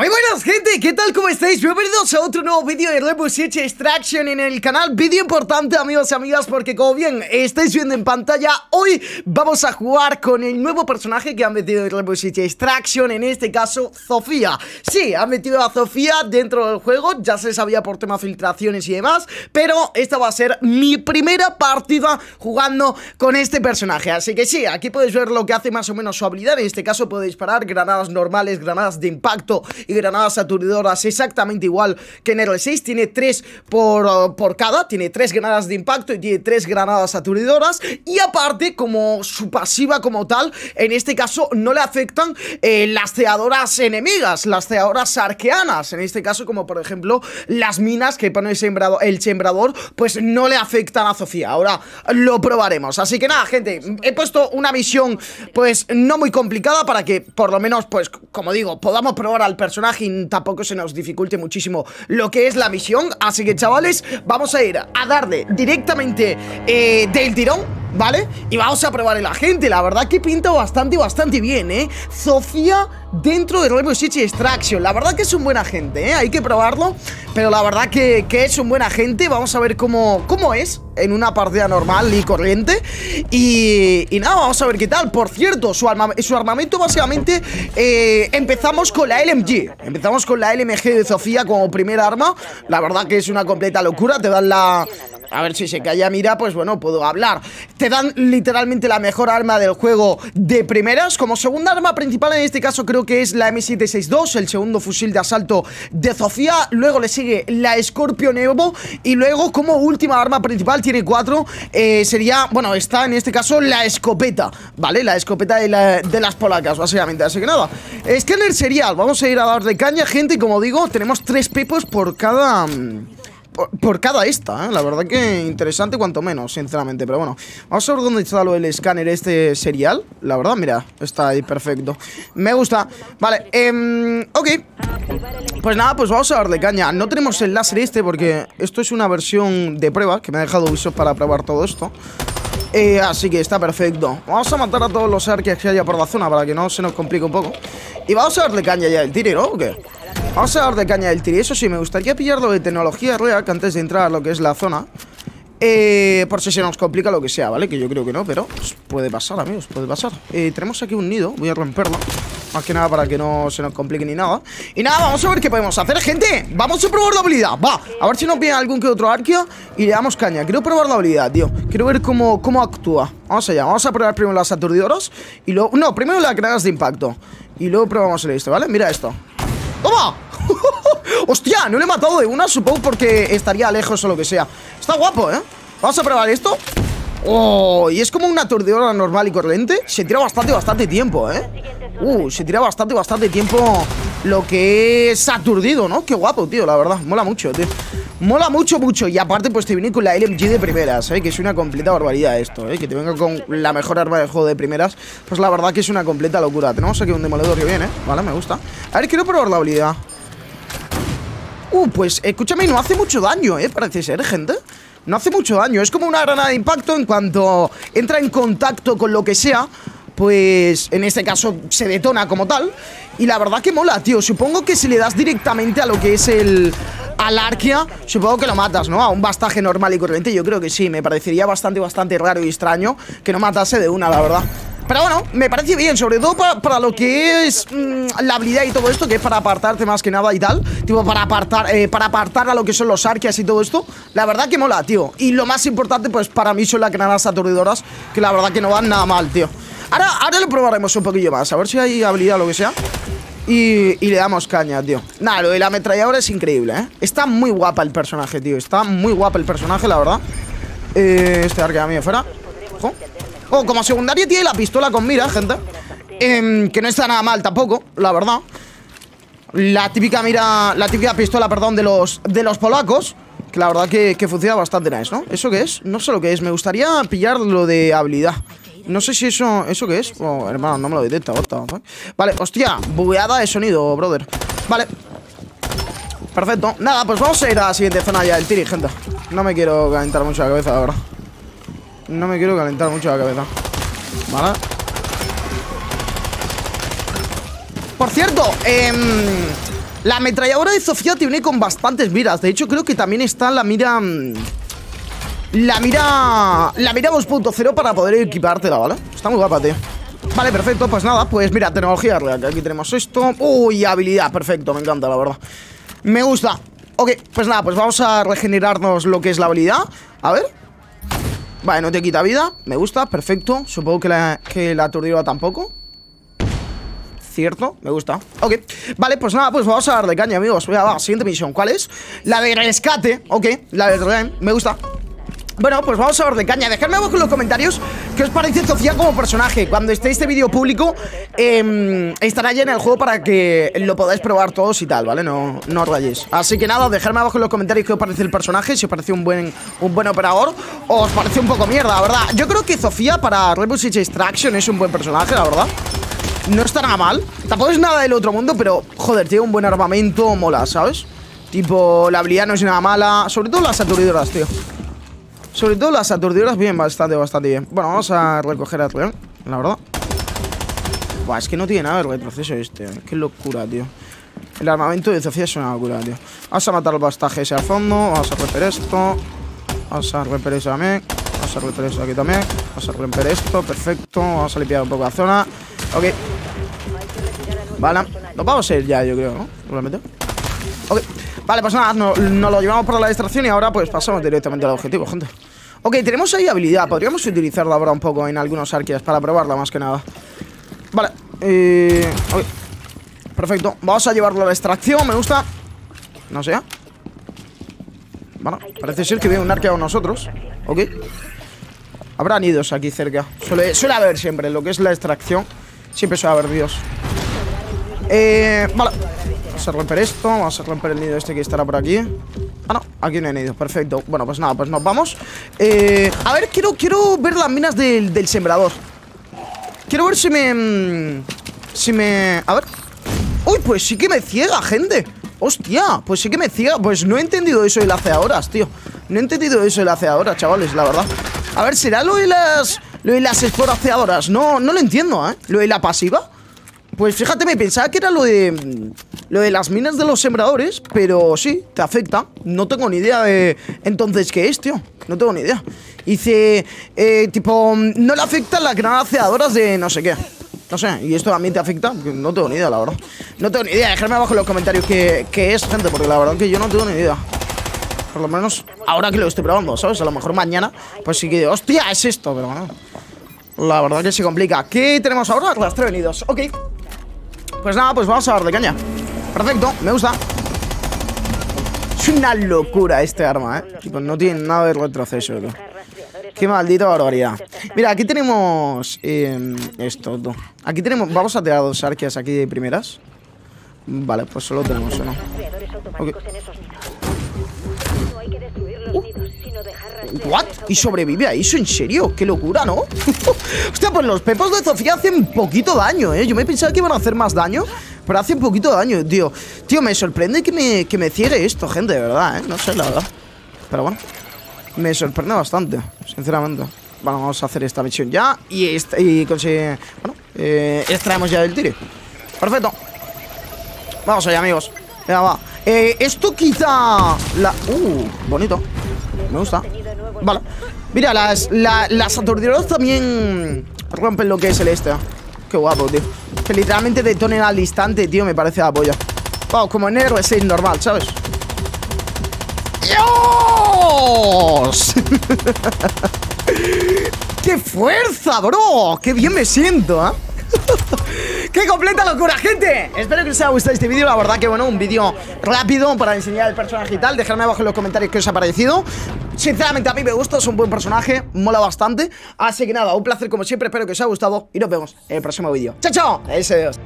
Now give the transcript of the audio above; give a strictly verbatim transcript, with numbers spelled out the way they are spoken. Muy buenas, gente, ¿qué tal? ¿Cómo estáis? Bienvenidos a otro nuevo vídeo de Rainbow Six Extraction en el canal. Vídeo importante, amigos y amigas, porque como bien estáis viendo en pantalla, hoy vamos a jugar con el nuevo personaje que han metido en Rainbow Six Extraction, en este caso, Zofia. Sí, han metido a Zofia dentro del juego, ya se sabía por tema filtraciones y demás, pero esta va a ser mi primera partida jugando con este personaje. Así que sí, aquí podéis ver lo que hace más o menos su habilidad. En este caso puede disparar granadas normales, granadas de impacto y granadas aturdidoras, exactamente igual que en R seis, tiene tres por, por cada, tiene tres granadas de impacto y tiene tres granadas aturdidoras. Y aparte, como su pasiva como tal, en este caso no le afectan eh, las ceadoras enemigas, las ceadoras arqueanas, en este caso, como por ejemplo las minas que pone el sembrador, el sembrador pues no le afectan a Zofia. Ahora lo probaremos, así que nada, gente, he puesto una misión pues no muy complicada para que por lo menos, pues como digo, podamos probar al personaje personaje y tampoco se nos dificulte muchísimo lo que es la misión. Así que, chavales, vamos a ir a darle directamente eh, del tirón, ¿vale? Y vamos a probar el agente. La verdad que pinta bastante, bastante bien, ¿eh? Zofia dentro de Rainbow Six Extraction. La verdad que es un buen agente, ¿eh? Hay que probarlo, pero la verdad que, que es un buen agente. Vamos a ver cómo, cómo es en una partida normal y corriente. Y, y nada, vamos a ver qué tal. Por cierto, su, arma, su armamento básicamente eh, empezamos con la L M G. Empezamos con la L M G de Zofia como primer arma. La verdad que es una completa locura. Te dan la... A ver si se calla, mira, pues bueno, puedo hablar. Te dan literalmente la mejor arma del juego de primeras. Como segunda arma principal en este caso creo que es la M siete sesenta y dos, el segundo fusil de asalto de Zofia. Luego le sigue la Scorpion Evo. Y luego como última arma principal, tiene cuatro, eh, sería, bueno, está en este caso la escopeta, ¿vale? La escopeta de, la, de las polacas, básicamente. Así que nada, escáner serial. Vamos a ir a dar de caña, gente. Como digo, tenemos tres pepos por cada... Por, por cada esta, ¿eh? La verdad que interesante cuanto menos, sinceramente. Pero bueno, vamos a ver dónde está lo del escáner este serial. La verdad, mira, está ahí perfecto. Me gusta. Vale, eh, ok. Pues nada, pues vamos a darle caña. No tenemos el láser este porque esto es una versión de prueba que me ha dejado Ubisoft para probar todo esto. Eh, así que está perfecto. Vamos a matar a todos los arqueas que haya por la zona para que no se nos complique un poco. Y vamos a darle caña ya el tiro, ¿no? ¿O qué? Vamos a dar de caña del tiro. Eso sí, me gustaría pillarlo de tecnología real antes de entrar a lo que es la zona. Eh, por si se nos complica lo que sea, ¿vale? Que yo creo que no, pero puede pasar, amigos, puede pasar. Eh, tenemos aquí un nido, voy a romperlo. Más que nada para que no se nos complique ni nada. Y nada, vamos a ver qué podemos hacer, gente. Vamos a probar la habilidad, va. A ver si nos viene algún que otro arqueo y le damos caña. Quiero probar la habilidad, tío. Quiero ver cómo, cómo actúa. Vamos allá, vamos a probar primero las aturdidoras. Y luego, no, primero las granadas de impacto. Y luego probamos el este, ¿vale? Mira esto. ¡Toma! ¡Hostia! No le he matado de una, supongo porque estaría lejos o lo que sea. Está guapo, ¿eh? Vamos a probar esto. Oh, y es como una aturdidora normal y corriente. Se tira bastante, bastante tiempo, ¿eh? Uh, se tira bastante, bastante tiempo lo que es aturdido, ¿no? Qué guapo, tío, la verdad. Mola mucho, tío. Mola mucho, mucho. Y aparte, pues te viene con la L M G de primeras, ¿eh? Que es una completa barbaridad esto, ¿eh? Que te venga con la mejor arma del juego de primeras. Pues la verdad que es una completa locura. Tenemos aquí un demoledor que viene, ¿eh? Vale, me gusta. A ver, quiero probar la habilidad. Uh, pues, escúchame, no hace mucho daño, ¿eh? Parece ser, gente. No hace mucho daño, es como una granada de impacto. En cuanto entra en contacto con lo que sea, pues en este caso se detona como tal. Y la verdad que mola, tío. Supongo que si le das directamente a lo que es el... al arquea, supongo que lo matas, ¿no? A un bastaje normal y corriente, yo creo que sí. Me parecería bastante, bastante raro y extraño que no matase de una, la verdad. Pero bueno, me parece bien, sobre todo para, para lo que es mmm, la habilidad y todo esto, que es para apartarte más que nada y tal. Tipo, para apartar, eh, para apartar a lo que son los arqueas y todo esto. La verdad que mola, tío. Y lo más importante, pues para mí son las granadas aturdidoras, que la verdad que no van nada mal, tío. Ahora, ahora lo probaremos un poquillo más, a ver si hay habilidad o lo que sea. Y, y le damos caña, tío. Nada, lo de la ametralladora es increíble, ¿eh? Está muy guapa el personaje, tío. Está muy guapa el personaje, la verdad. Eh, este arquea mío fuera. Ojo. Oh, como secundaria tiene la pistola con mira, gente. Eh, que no está nada mal tampoco, la verdad. La típica mira, la típica pistola, perdón, de los, de los polacos. Que la verdad que, que funciona bastante nice, ¿no? ¿Eso qué es? No sé lo que es. Me gustaría pillar lo de habilidad. No sé si eso... ¿Eso qué es? Oh, hermano, no me lo detecta. Vale, hostia. Bugueada de sonido, brother. Vale. Perfecto. Nada, pues vamos a ir a la siguiente zona ya del tiri, gente. No me quiero calentar mucho la cabeza, la verdad. No me quiero calentar mucho la cabeza. Vale. Por cierto, eh, La ametralladora de Zofia te une con bastantes miras. De hecho, creo que también está la mira... La mira... La mira dos punto cero para poder equipártela, ¿vale? Está muy guapa, tío. Vale, perfecto, pues nada, pues mira, tecnología, aquí tenemos esto. Uy, habilidad, perfecto, me encanta, la verdad. Me gusta. Ok, pues nada, pues vamos a regenerarnos lo que es la habilidad. A ver. Vale, no te quita vida, me gusta, perfecto. Supongo que la, que la aturdidora tampoco. Cierto, me gusta. Ok, vale, pues nada, pues vamos a darle caña, amigos. Voy a la siguiente misión, ¿cuál es? La de rescate, ok, la de rescate, me gusta. Bueno, pues vamos a darle caña. Dejadme abajo en los comentarios qué os parece Zofia como personaje. Cuando esté este vídeo público, eh, estará ya en el juego para que lo podáis probar todos y tal, ¿vale? No, no os rayéis. Así que nada, dejadme abajo en los comentarios qué os parece el personaje. Si os parece un buen, un buen operador o os parece un poco mierda, la verdad. Yo creo que Zofia para Rainbow Six Extraction es un buen personaje, la verdad. No está nada mal. Tampoco es nada del otro mundo, pero, joder, tiene un buen armamento, mola, ¿sabes? Tipo, la habilidad no es nada mala. Sobre todo las aturdidoras, tío. Sobre todo las aturdidoras, bien, bastante, bastante bien. Bueno, vamos a recoger al león, la verdad. Buah, es que no tiene nada el retroceso este. Qué locura, tío. El armamento de Zofia es una locura, tío. Vamos a matar el bastaje ese a fondo. Vamos a romper esto. Vamos a romper eso también. Vamos a romper eso aquí también. Vamos a romper esto, perfecto. Vamos a limpiar un poco la zona. Ok. Vale, nos vamos a ir ya, yo creo, ¿no? Realmente. Ok. Vale, pues nada, nos no lo llevamos para la distracción y ahora pues pasamos directamente al objetivo, gente. Ok, tenemos ahí habilidad, podríamos utilizarla ahora un poco en algunos ARQUEAS para probarla más que nada. Vale, eh, okay. Perfecto, vamos a llevarlo a la extracción, me gusta. No sé. Bueno, parece ser que viene un ARQUEAS con nosotros. Ok. Habrá nidos aquí cerca. Suele, suele haber siempre, lo que es la extracción. Siempre suele haber dios. Eh, vale. Vamos a romper esto, vamos a romper el nido este que estará por aquí. Ah, no, aquí no hay nido, perfecto. Bueno, pues nada, pues nos vamos. eh, A ver, quiero, quiero ver las minas del, del sembrador. Quiero ver si me... Si me... A ver. Uy, pues sí que me ciega, gente. Hostia, pues sí que me ciega. Pues no he entendido eso de las ceadoras, tío. No he entendido eso de las ceadoras, chavales, la verdad. A ver, ¿será lo de las... Lo de las esporas ceadoras? No, no lo entiendo, ¿eh? ¿Lo de la pasiva? Pues fíjate, me pensaba que era lo de... Lo de las minas de los sembradores, pero sí, te afecta. No tengo ni idea de... Entonces, ¿qué es, tío? No tengo ni idea. Dice, eh, tipo, no le afectan las granadas ceadoras de no sé qué. No sé, ¿y esto a mí te afecta? No tengo ni idea, la verdad. No tengo ni idea, dejadme abajo en los comentarios qué, qué es, gente, porque la verdad que yo no tengo ni idea. Por lo menos ahora que lo estoy probando, ¿sabes? A lo mejor mañana, pues sí que... ¡Hostia, es esto! Pero bueno, la verdad que se complica. ¿Qué tenemos ahora? Rastreo de nidos, ok. Pues nada, pues vamos a darle caña. Perfecto, me gusta. Es una locura este arma, eh. Tipo, no tiene nada de retroceso, tío. Qué maldita barbaridad. Mira, aquí tenemos eh, esto, tío. Aquí tenemos, vamos a tirar dos ARQUEAS aquí de primeras. Vale, pues solo tenemos uno. Okay. Uh. ¿What? ¿Y sobrevive a eso? ¿En serio? ¡Qué locura!, ¿no? Hostia, pues los pepos de Zofia hacen poquito daño, eh. Yo me pensaba que iban a hacer más daño, pero hace un poquito de daño, tío. Tío, me sorprende que me, que me cierre esto, gente, de verdad, ¿eh? No sé, la verdad. Pero bueno, me sorprende bastante, sinceramente. Bueno, vamos a hacer esta misión ya. Y, este, y consigue... Bueno, eh, extraemos ya del tiro. Perfecto. Vamos allá, amigos. Venga, va. Eh, esto quita... La... Uh, bonito. Me gusta. Vale. Mira, las, la, las aturdidoras también rompen lo que es el este. Qué guapo, tío. Que literalmente detonen al instante, tío. Me parece la polla. Wow, como en R seis normal, ¿sabes? ¡Dios! ¡Qué fuerza, bro! ¡Qué bien me siento, eh! ¡Qué completa locura, gente! Espero que os haya gustado este vídeo. La verdad que, bueno, un vídeo rápido para enseñar el personaje y tal. Dejadme abajo en los comentarios qué os ha parecido. Sinceramente, a mí me gusta, es un buen personaje, mola bastante. Así que nada, un placer como siempre. Espero que os haya gustado y nos vemos en el próximo vídeo. ¡Chao, chao! Adiós, adiós.